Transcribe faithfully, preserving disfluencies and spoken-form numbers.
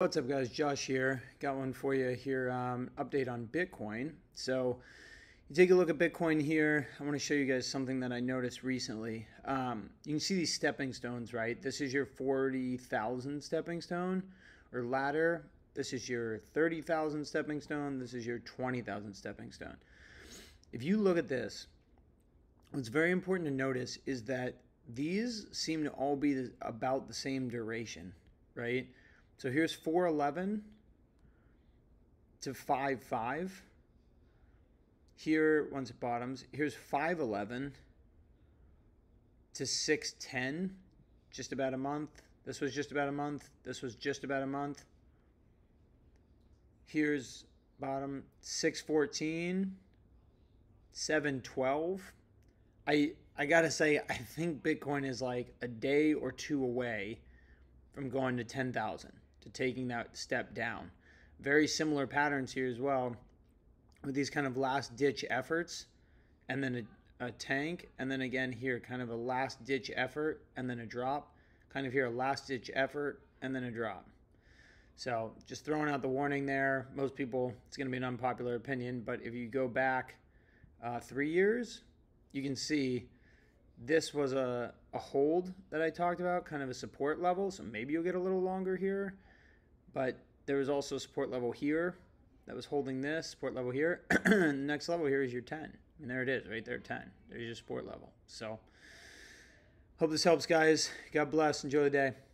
What's up guys, Josh here. Got one for you here, um, update on Bitcoin. So you take a look at Bitcoin here. I want to show you guys something that I noticed recently. Um, you can see these stepping stones, right? This is your forty thousand stepping stone or ladder. This is your thirty thousand stepping stone. This is your twenty thousand stepping stone. If you look at this, what's very important to notice is that these seem to all be about the same duration, right? So here's four eleven to five five. Here, once it bottoms, here's five eleven to six ten, just about a month. This was just about a month. This was just about a month. Here's bottom six fourteen, seven twelve. I I gotta say, I think Bitcoin is like a day or two away from going to ten thousand. To taking that step down. Very similar patterns here as well with these kind of last ditch efforts and then a, a tank, and then again here kind of a last ditch effort and then a drop, kind of here a last ditch effort and then a drop. So just throwing out the warning there. Most people, it's going to be an unpopular opinion, but if you go back uh, three years, you can see this was a, a hold that I talked about, kind of a support level, so maybe you'll get a little longer here. But there was also a support level here that was holding this, support level here. The next level here is your ten. And there it is, right there, ten. There's your support level. So hope this helps, guys. God bless. Enjoy the day.